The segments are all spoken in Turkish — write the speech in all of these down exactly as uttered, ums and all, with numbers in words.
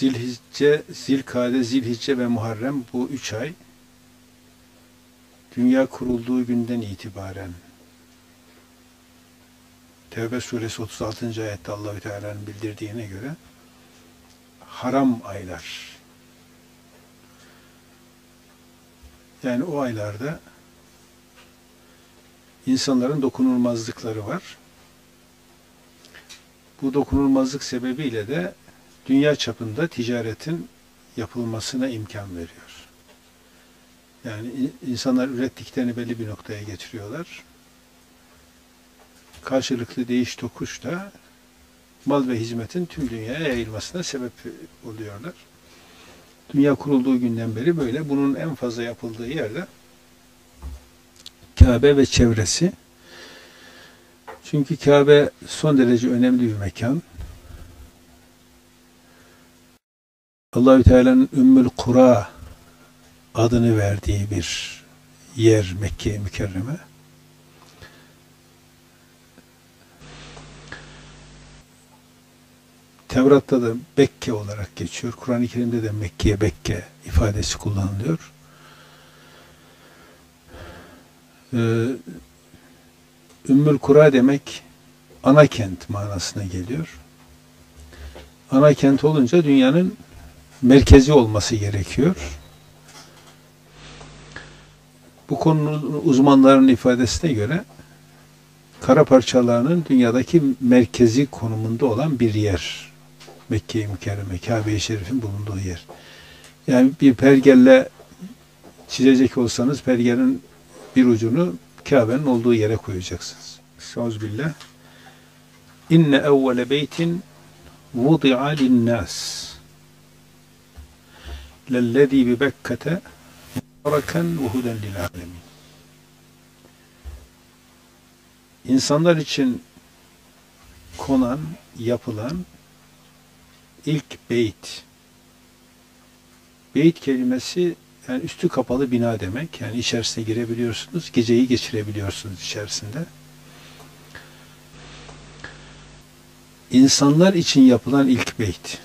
Zilhicce, Zilkade, Zilhicce ve Muharrem bu üç ay dünya kurulduğu günden itibaren Tevbe suresi otuz altıncı ayette Allah-u Teala'nın bildirdiğine göre haram aylar. Yani o aylarda insanların dokunulmazlıkları var. Bu dokunulmazlık sebebiyle de dünya çapında ticaretin yapılmasına imkan veriyor. Yani insanlar ürettiklerini belli bir noktaya getiriyorlar. Karşılıklı değiş tokuş da mal ve hizmetin tüm dünyaya yayılmasına sebep oluyorlar. Dünya kurulduğu günden beri böyle. Bunun en fazla yapıldığı yerde Kabe ve çevresi. Çünkü Kabe son derece önemli bir mekan. Allah-u Teala'nın Ümmü'l-Kura adını verdiği bir yer Mekke-i Mükerreme. Tevrat'ta da Bekke olarak geçiyor. Kur'an-ı Kerim'de de Mekke'ye Bekke ifadesi kullanılıyor. Ee, Ümmü'l-Kura demek ana kent manasına geliyor. Ana kent olunca dünyanın merkezi olması gerekiyor. Bu konunun uzmanlarının ifadesine göre kara parçalarının dünyadaki merkezi konumunda olan bir yer. Mekke-i Mükerreme, Kabe-i Şerif'in bulunduğu yer. Yani bir pergelle çizecek olsanız pergelin bir ucunu Kabe'nin olduğu yere koyacaksınız. Estağfirullah. İnne evvele beytin vudi'a linnâs lellezî bi Bekke'te mubaraken ve huden lil âlemin. İnsanlar için konan, yapılan ilk beyt. Beyt kelimesi yani üstü kapalı bina demek. Yani içerisine girebiliyorsunuz, geceyi geçirebiliyorsunuz içerisinde. İnsanlar için yapılan ilk beyt.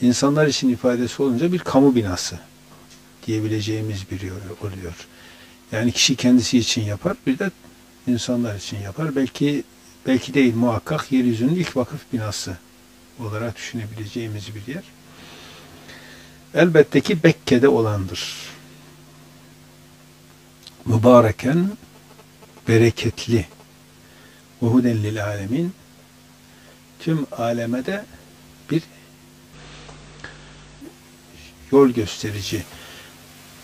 İnsanlar için ifadesi olunca bir kamu binası diyebileceğimiz bir oluyor. Yani kişi kendisi için yapar, bir de insanlar için yapar. Belki belki değil, muhakkak yeryüzünün ilk vakıf binası olarak düşünebileceğimiz bir yer. Elbette ki Bekke'de olandır. Mübareken, bereketli. Ve huden lil âlemin. Tüm aleme de bir yol gösterici.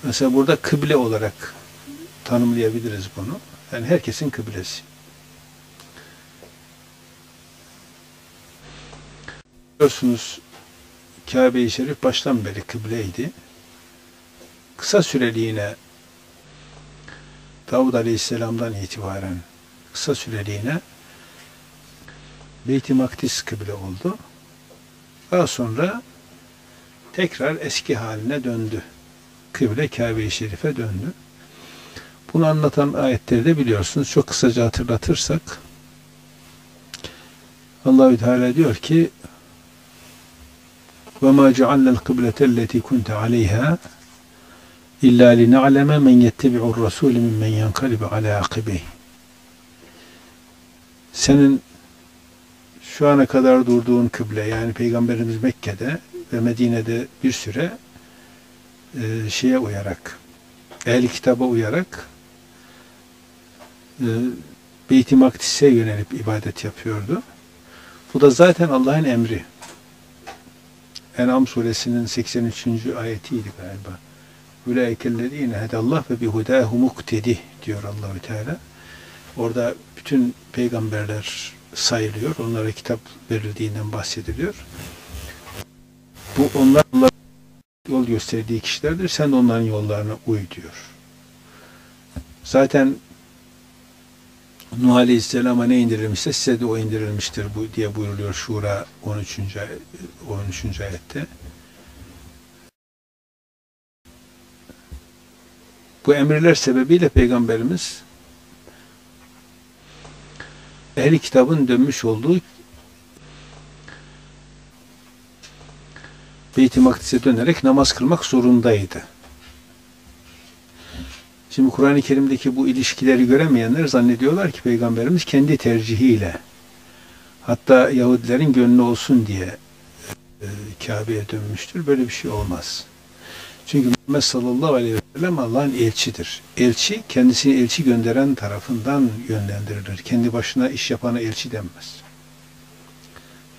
Mesela burada kıble olarak tanımlayabiliriz bunu. Yani herkesin kıblesi. Biliyorsunuz Kabe-i Şerif baştan beri kıbleydi. Kısa süreliğine Davud Aleyhisselam'dan itibaren kısa süreliğine Beyt-i Makdis kıble oldu. Daha sonra tekrar eski haline döndü. Kıble Kabe-i Şerif'e döndü. Bunu anlatan ayetleri de biliyorsunuz. Çok kısaca hatırlatırsak Allah-u Teala diyor ki وَمَا جَعَلْنَا الْقِبْلَةَ الَّتِي كُنْتَ عَلَيْهَا اِلَّا لِنَعْلَمَ مَنْ يَتَّبِعُ الرَّسُولِ مِنْ يَنْقَلِبُ عَلَى عَقِبَيْهِ. Senin şu ana kadar durduğun kıble, yani Peygamberimiz Mekke'de ve Medine'de bir süre e, şeye uyarak, ehl-i kitaba uyarak e, Beyt-i Makdis'e yönelip ibadet yapıyordu. Bu da zaten Allah'ın emri. En'am suresinin seksen üçüncü ayetiydi galiba. Ülâikellezîne hedallâh ve bihudâhu muktedih diyor Allah-u Teala. Orada bütün peygamberler sayılıyor. Onlara kitap verildiğinden bahsediliyor. Bu onlar yol gösterdiği kişilerdir. Sen de onların yollarına uy diyor. Zaten Nuh Aleyhisselam'a ne indirilmişse size de o indirilmiştir bu diye buyuruluyor Şura on üçüncü. on üçüncü. ayette. Bu emirler sebebiyle Peygamberimiz ehl-i kitabın dönmüş olduğu Beyt-i Makdis'e dönerek namaz kılmak zorundaydı. Şimdi Kur'an-ı Kerim'deki bu ilişkileri göremeyenler zannediyorlar ki Peygamberimiz kendi tercihiyle, hatta Yahudilerin gönlü olsun diye e, Kabe'ye dönmüştür. Böyle bir şey olmaz. Çünkü Muhammed sallallahu aleyhi ve sellem Allah'ın elçidir. Elçi, kendisini elçi gönderen tarafından yönlendirilir. Kendi başına iş yapana elçi denmez.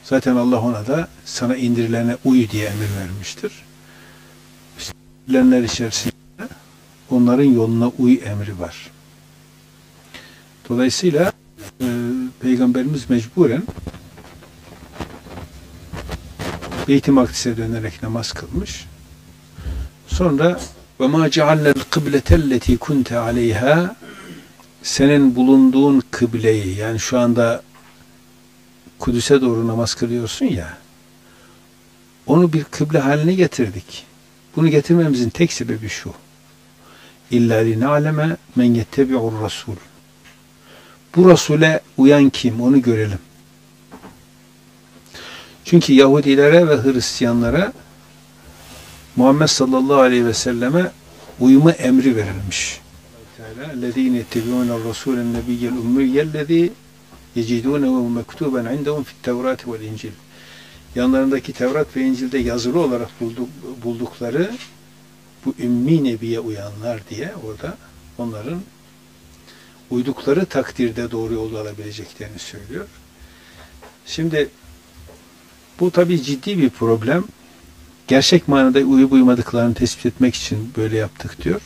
Zaten Allah ona da sana indirilene uyu diye emir vermiştir. İşte indirilenler içerisinde onların yoluna uy emri var. Dolayısıyla e, Peygamberimiz mecburen Beyt-i Makdis'e dönerek namaz kılmış. Sonra ve ma ceallel kıbletelleti kunte aleyha, senin bulunduğun kıbleyi, yani şu anda Kudüs'e doğru namaz kılıyorsun ya, onu bir kıble haline getirdik. Bunu getirmemizin tek sebebi şu: İlla lina'leme men yettebi'ur rasul. Bu Resul'e uyan kim, onu görelim. Çünkü Yahudilere ve Hristiyanlara Muhammed sallallahu aleyhi ve selleme uyma emri verilmiş. اَلَّذ۪ينَ اِتَّبِعُونَ الرَّسُولَ النَّبِيَّ الْاُمِّيَّ الَّذ۪ي يَجِدُونَهُ مَكْتُوبًا عِنْدَهُمْ فِي التَّوْرَاتِ وَالْاِنْجِلِ. Yanlarındaki Tevrat ve İncil'de yazılı olarak buldukları bu ümmi nebiye uyanlar diye orada onların uydukları takdirde doğru yolda alabileceklerini söylüyor. Şimdi bu tabii ciddi bir problem. Gerçek manada uyup uymadıklarını tespit etmek için böyle yaptık diyor.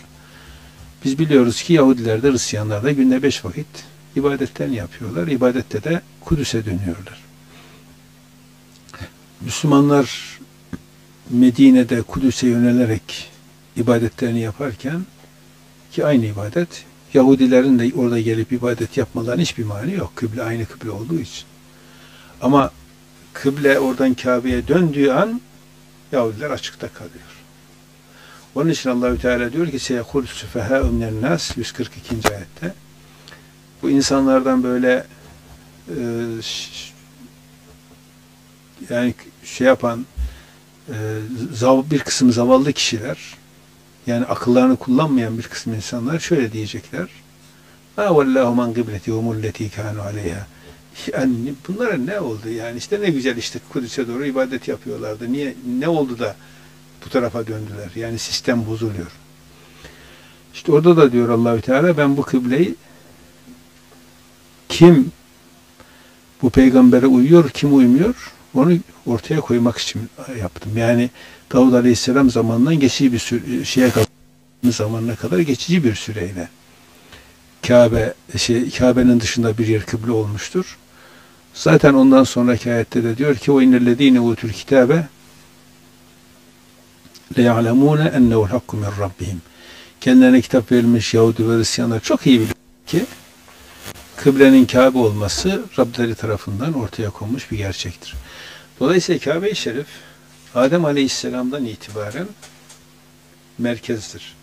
Biz biliyoruz ki Yahudiler de Hristiyanlar da günde beş vakit ibadetten yapıyorlar. İbadette de Kudüs'e dönüyorlar. Müslümanlar Medine'de Kudüs'e yönelerek ibadetlerini yaparken, ki aynı ibadet, Yahudilerin de orada gelip ibadet yapmalarının hiçbir mani yok. Kıble aynı kıble olduğu için. Ama kıble oradan Kabe'ye döndüğü an Yahudiler açıkta kalıyor. Onun için Allah-u Teala diyor ki seyekul süfeha ümnen nas, yüz kırk ikinci ayette. Bu insanlardan böyle e, yani şey yapan e, zav, bir kısım zavallı kişiler, yani akıllarını kullanmayan bir kısım insanlar şöyle diyecekler: "Allahu man qiblatihumul lati kanu aleyha." Yani bunlara ne oldu? Yani işte ne güzel işte Kudüs'e doğru ibadet yapıyorlardı. Niye, ne oldu da bu tarafa döndüler? Yani sistem bozuluyor. İşte orada da diyor Allahü Teala, ben bu kıbleyi, kim bu peygambere uyuyor, kim uymuyor, onu ortaya koymak için yaptım. Yani Davud Aleyhisselam zamanından geçici bir süre, şeye kadar, zamanına kadar geçici bir süreyle Kabe, şey, Kabe'nin dışında bir yer kıble olmuştur. Zaten ondan sonraki ayette de diyor ki وَاِنَّلَّذ۪ينَ اُوتُوا الْكِتَابَ لَيَعْلَمُونَ اَنَّهُ الْحَقُّ مِنْ رَبِّهِمْ. Kendilerine kitap verilmiş Yahudi ve Hristiyanlar çok iyi bilir ki kıblenin Kabe olması Rableri tarafından ortaya konmuş bir gerçektir. Dolayısıyla Kabe-i Şerif Adem Aleyhisselam'dan itibaren merkezdir.